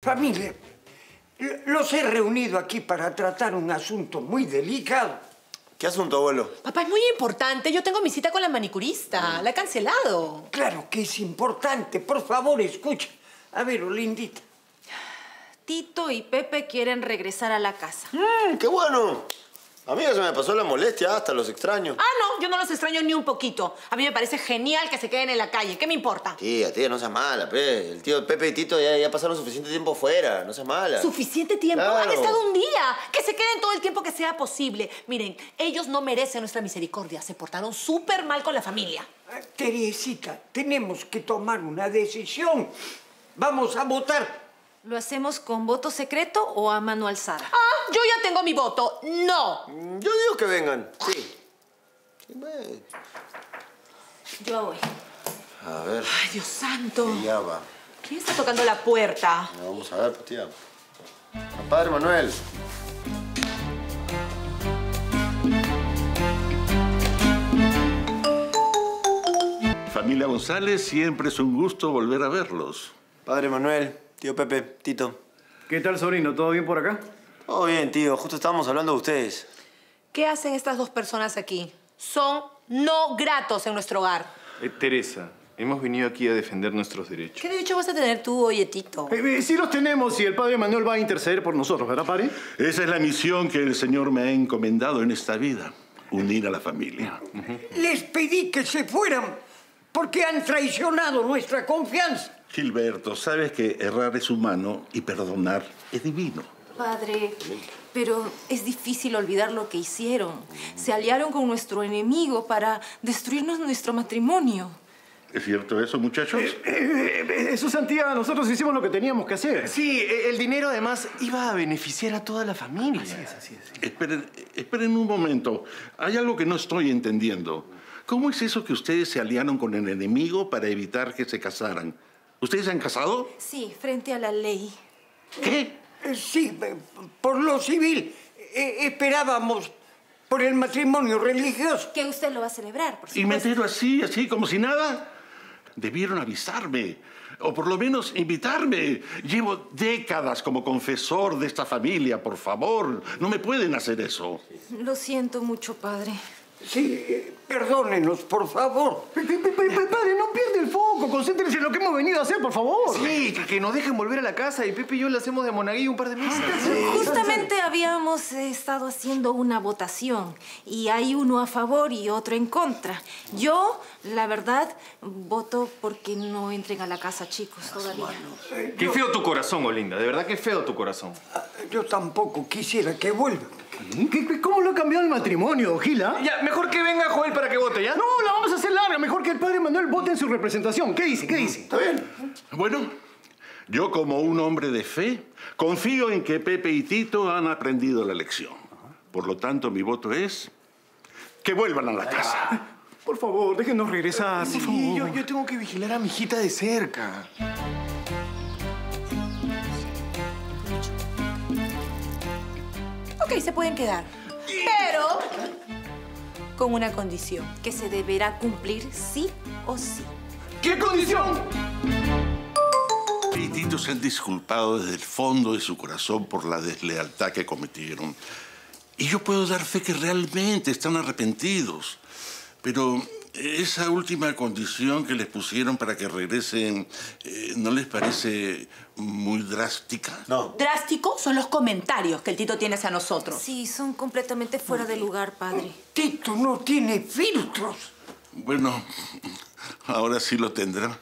Familia, los he reunido aquí para tratar un asunto muy delicado. ¿Qué asunto, abuelo? Papá, es muy importante. Yo tengo mi cita con la manicurista. La he cancelado. Claro que es importante. Por favor, escucha. A ver, Olindita. Tito y Pepe quieren regresar a la casa. ¡Qué bueno! A mí ya se me pasó la molestia, hasta los extraño. Ah, no, yo no los extraño ni un poquito. A mí me parece genial que se queden en la calle. ¿Qué me importa? Tía, no seas mala, pe. El tío Pepe y Tito ya pasaron suficiente tiempo fuera. No seas mala. ¿Suficiente tiempo? Claro. Han estado un día. Que se queden todo el tiempo que sea posible. Miren, ellos no merecen nuestra misericordia. Se portaron súper mal con la familia. Teresita, tenemos que tomar una decisión. Vamos a votar. ¿Lo hacemos con voto secreto o a mano alzada? ¡Ah! Yo ya tengo mi voto. ¡No! Yo digo que vengan. Sí. Yo voy. A ver. ¡Ay, Dios santo! Ya va. ¿Quién está tocando la puerta? No, vamos a ver, pues, tía. Padre Manuel. Familia González, siempre es un gusto volver a verlos. Padre Manuel, tío Pepe, Tito. ¿Qué tal, sobrino? ¿Todo bien por acá? Todo bien, tío. Justo estábamos hablando de ustedes. ¿Qué hacen estas dos personas aquí? Son no gratos en nuestro hogar. Teresa, hemos venido aquí a defender nuestros derechos. ¿Qué derecho vas a tener tú, oye, Tito? Sí los tenemos y el padre Manuel va a interceder por nosotros, ¿verdad, padre? Esa es la misión que el Señor me ha encomendado en esta vida. Unir a la familia. Les pedí que se fueran porque han traicionado nuestra confianza. Gilberto, sabes que errar es humano y perdonar es divino. Padre, pero es difícil olvidar lo que hicieron. Se aliaron con nuestro enemigo para destruirnos nuestro matrimonio. ¿Es cierto eso, muchachos? Eso, Santiago, nosotros hicimos lo que teníamos que hacer. Sí, el dinero además iba a beneficiar a toda la familia. Así es. Esperen un momento. Hay algo que no estoy entendiendo. ¿Cómo es eso que ustedes se aliaron con el enemigo para evitar que se casaran? ¿Ustedes se han casado? Sí, frente a la ley. ¿Qué? Sí, por lo civil. Esperábamos por el matrimonio religioso. Que usted lo va a celebrar, por supuesto. ¿Y me entero así, como si nada? Debieron avisarme, o por lo menos invitarme. Llevo décadas como confesor de esta familia, por favor. No me pueden hacer eso. Lo siento mucho, padre. Sí, perdónenos, por favor. Padre, no pierde el foco. Concéntrense en lo que hemos venido a hacer, por favor. Sí, que nos dejen volver a la casa y Pepe y yo le hacemos de monaguillo un par de meses. Justamente habíamos estado haciendo una votación y hay uno a favor y otro en contra. Yo, la verdad, voto porque no entren a la casa, chicos, todavía. Qué feo tu corazón, Olinda. De verdad, qué feo tu corazón. Yo tampoco quisiera que vuelva. ¿Cómo lo ha cambiado el matrimonio, Gila? Ya, mejor que venga Joel para que vote, ¿ya? No, la vamos a hacer larga. Mejor que el padre Manuel vote en su representación. ¿Qué dice? Está bien. Bueno, yo como un hombre de fe, confío en que Pepe y Tito han aprendido la lección. Por lo tanto, mi voto es que vuelvan a la casa. Por favor, déjenos regresar. Sí, yo tengo que vigilar a mi hijita de cerca. Ok, se pueden quedar, pero con una condición que se deberá cumplir sí o sí. ¿Qué condición? Y Tito se han disculpado desde el fondo de su corazón por la deslealtad que cometieron. Y yo puedo dar fe que realmente están arrepentidos. Pero esa última condición que les pusieron para que regresen, ¿no les parece muy drástica? No. Drástico son los comentarios que el Tito tiene hacia nosotros. Sí, son completamente fuera de lugar, padre. Tito no tiene filtros. Bueno, ahora sí lo tendrá.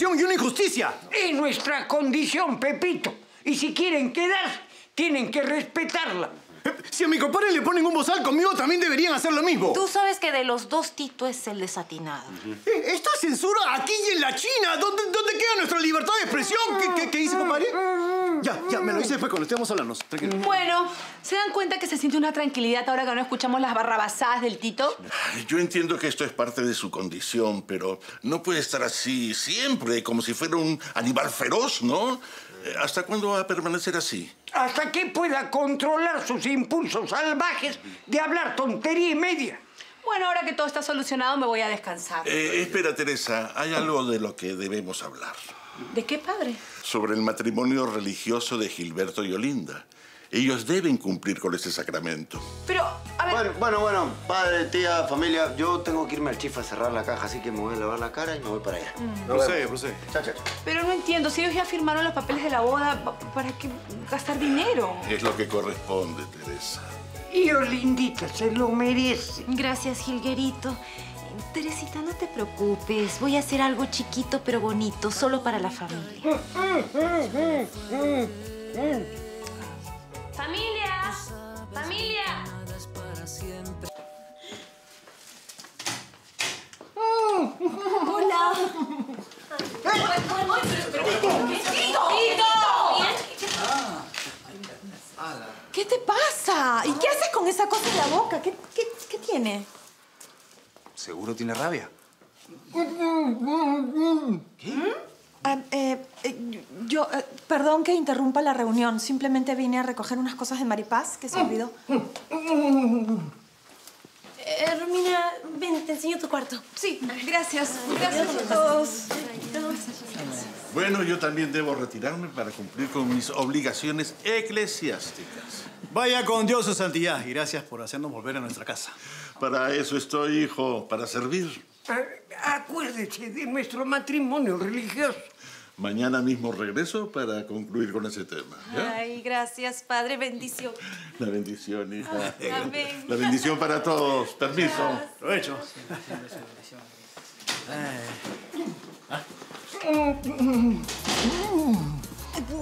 Y una injusticia. Es nuestra condición, Pepito. Y si quieren quedarse, tienen que respetarla. Si a mi compadre le ponen un bozal conmigo, también deberían hacer lo mismo. Tú sabes que de los dos, Tito es el desatinado. Esta censura aquí y en la China. ¿Dónde queda nuestra libertad de expresión? ¿Qué dice, compadre? Ya, me lo hice después cuando estemos hablando. Tranquilo. Bueno, ¿se dan cuenta que se siente una tranquilidad ahora que no escuchamos las barrabasadas del Tito? Yo entiendo que esto es parte de su condición, pero no puede estar así siempre, como si fuera un animal feroz, ¿no? ¿Hasta cuándo va a permanecer así? Hasta que pueda controlar sus impulsos salvajes de hablar tontería y media. Bueno, ahora que todo está solucionado, me voy a descansar. Espera, Teresa. Hay algo de lo que debemos hablar. ¿De qué, padre? Sobre el matrimonio religioso de Gilberto y Olinda. Ellos deben cumplir con ese sacramento. Pero, a ver... Bueno. Padre, tía, familia, yo tengo que irme al chifa a cerrar la caja, así que me voy a lavar la cara y me voy para allá. Procede. Chao. Pero no entiendo. Si ellos ya firmaron los papeles de la boda, ¿para qué gastar dinero? Es lo que corresponde, Teresa. Y Olindita se lo merece. Gracias, Gilguerito. Teresita, no te preocupes. Voy a hacer algo chiquito pero bonito, solo para la familia. ¡Familia! ¡Familia! ¡Hola! ¿Qué te pasa? ¿Y qué haces con esa cosa en la boca? ¿Qué tiene? ¿Seguro tiene rabia? ¿Qué? Perdón que interrumpa la reunión. Simplemente vine a recoger unas cosas de Maripaz que se olvidó. Romina, ven, te enseño tu cuarto. Sí, gracias. Gracias a todos. Bueno, yo también debo retirarme para cumplir con mis obligaciones eclesiásticas. Vaya con Dios, su santidad, y gracias por hacernos volver a nuestra casa. Para eso estoy, hijo, para servir. Acuérdese de nuestro matrimonio religioso. Mañana mismo regreso para concluir con ese tema. ¿Ya? Ay, gracias, padre. Bendición. La bendición, hija. Ay, amén. La bendición para todos. Permiso. Gracias. Provecho.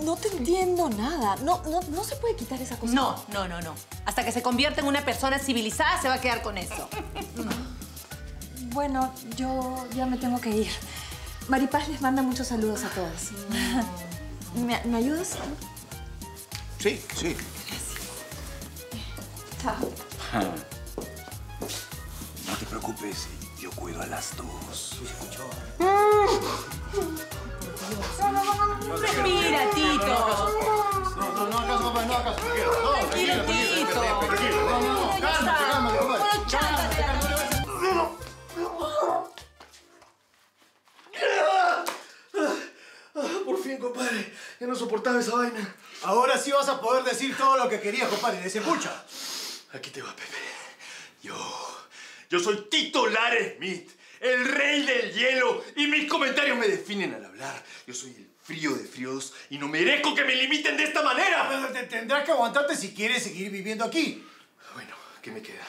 No te entiendo nada. No se puede quitar esa cosa. No. Hasta que se convierta en una persona civilizada se va a quedar con eso. Bueno, yo ya me tengo que ir. Maripaz les manda muchos saludos a todos. ¿Me ayudas? Sí. Gracias. Chao. No te preocupes, yo cuido a las dos. Mira, Tito. No, acaso. Tranquilo, Tito. Tranquilo. Por fin, compadre. Ya no soportaba esa vaina. Ahora sí vas a poder decir todo lo que querías, compadre. Desembucha. Aquí te va, Pepe. Yo soy Tito Lares Smith, el rey del hielo. Y mis comentarios me definen al hablar. Yo soy el frío de fríos y no merezco que me limiten de esta manera. Tendrás que aguantarte si quieres seguir viviendo aquí. Bueno, ¿qué me queda?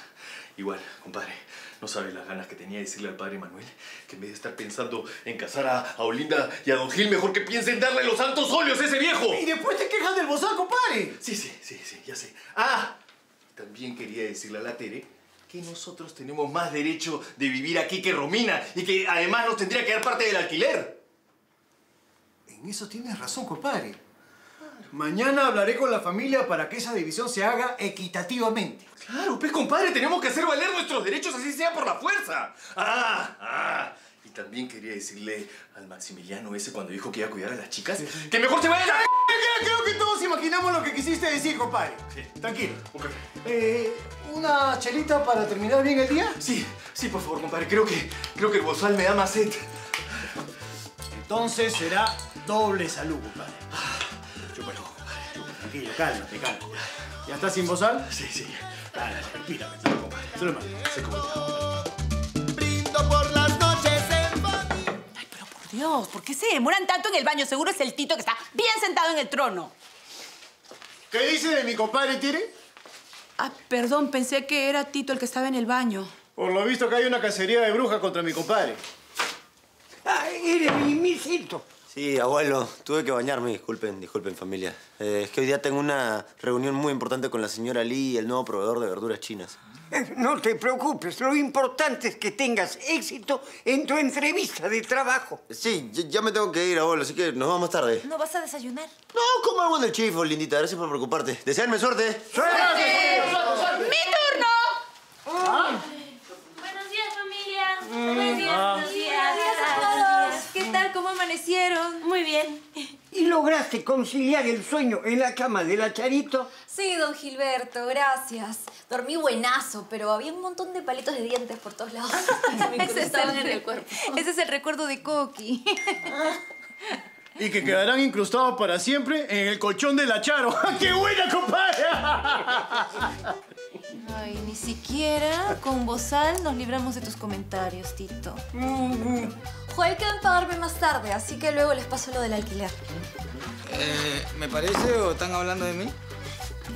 Igual, compadre. No sabes las ganas que tenía de decirle al padre Manuel que en vez de estar pensando en casar a Olinda y a don Gil, mejor que piense en darle los santos óleos a ese viejo. Y después te quejas del bozal, compadre. Sí, ya sé. También quería decirle a la Tere que nosotros tenemos más derecho de vivir aquí que Romina y que además nos tendría que dar parte del alquiler. En eso tienes razón, compadre. Claro. Mañana hablaré con la familia para que esa división se haga equitativamente. Claro, pues, compadre, tenemos que hacer valer nuestros derechos, así sea por la fuerza. Y también quería decirle al Maximiliano ese cuando dijo que iba a cuidar a las chicas, que mejor se vaya a la... Creo que todos imaginamos lo que quisiste decir, compadre. Sí. Tranquilo. Okay. ¿Una chelita para terminar bien el día? Sí, por favor, compadre. Creo que el bozal me da más sed. Entonces será doble salud, compadre. Chúpalo, compadre. Tranquilo, cálmate. ¿Ya estás sin bozal? Sí. Dale, tranquila, compadre. Solo más. Se comenta. Brindo por las noches en Madrid. Ay, pero por Dios, ¿por qué se demoran tanto en el baño? Seguro es el Tito que está bien sentado en el trono. ¿Qué dice de mi compadre, Tire? Perdón, pensé que era Tito el que estaba en el baño. Por lo visto que hay una cacería de brujas contra mi compadre. Eres mi misito. Sí, abuelo, tuve que bañarme. Disculpen, familia. Es que hoy día tengo una reunión muy importante con la señora Lee, el nuevo proveedor de verduras chinas. No te preocupes, lo importante es que tengas éxito en tu entrevista de trabajo. Sí, ya me tengo que ir, abuelo, así que nos vamos más tarde. ¿No vas a desayunar? No, como algo del chifo, lindita. Gracias por preocuparte. Desearme suerte. ¡Suerte! ¡Suerte! ¡Mi turno! ¿Ah? Buenos días, familia. Buenos días. Ah. Buenos días a todos. ¿Qué tal? ¿Cómo amanecieron? Muy bien. ¿Y lograste conciliar el sueño en la cama de la Charito? Sí, don Gilberto, gracias. Dormí buenazo, pero había un montón de palitos de dientes por todos lados. Ese es el, en el cuerpo. Ese es el recuerdo de Coqui. Y que quedarán incrustados para siempre en el colchón de la Charo. ¡Qué buena, compadre! Ay, ni siquiera con bozal nos libramos de tus comentarios, Tito. Joel quedó en pagarme más tarde, así que luego les paso lo del alquiler. ¿Me parece o están hablando de mí?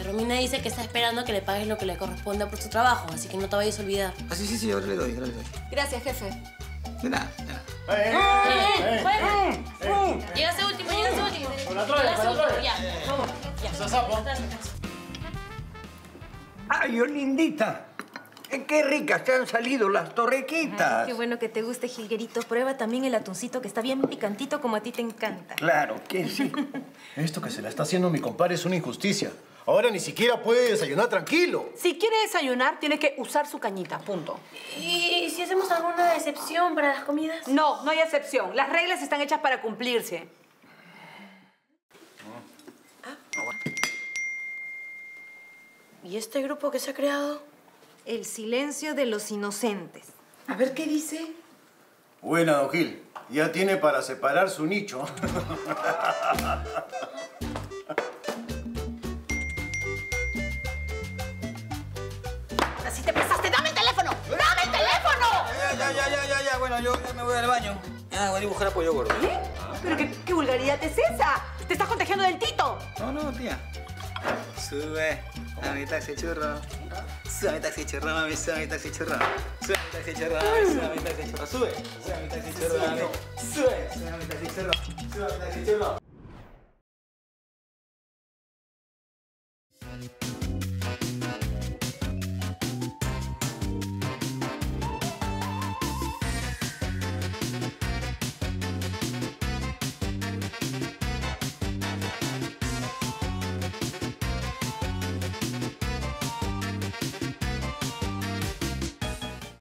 Romina dice que está esperando que le pagues lo que le corresponda por su trabajo, así que no te vayas a olvidar. Ah, sí, sí, sí, ahora le doy, ahora le doy. Gracias, jefe. De nada, de nada. Llegaste último, llegaste último. Llegaste último, ya. Vamos, ya. Ay, Olindita, qué ricas te han salido las torrequitas. Ay, qué bueno que te guste, Gilguerito. Prueba también el atuncito, que está bien picantito como a ti te encanta. Claro que sí. Esto que se la está haciendo mi compadre es una injusticia. Ahora ni siquiera puede desayunar tranquilo. Si quiere desayunar, tiene que usar su cañita, punto. ¿Y si hacemos alguna excepción para las comidas? No, no hay excepción. Las reglas están hechas para cumplirse. ¿Y este grupo que se ha creado? El silencio de los inocentes. A ver, ¿qué dice? Buena, don Gil. Ya tiene para separar su nicho. Así te pasaste. ¡Dame el teléfono! ¡Dame el teléfono! Ya. Bueno, yo me voy al baño. Ah, voy a dibujar apoyo gordo. ¿Eh? ¿Pero qué vulgaridad es esa? ¡Te estás contagiando del Tito! No, tía. Sube a mi taxi churro. Sube a mi taxi churro, mami. Sube a mi taxi churro. Sube a mi taxi churro, mami. Sube a mi taxi churro. Sube. Sube a mi taxi churro, mami. Sube. Sube a mi taxi churro. Sube a mi taxi churro.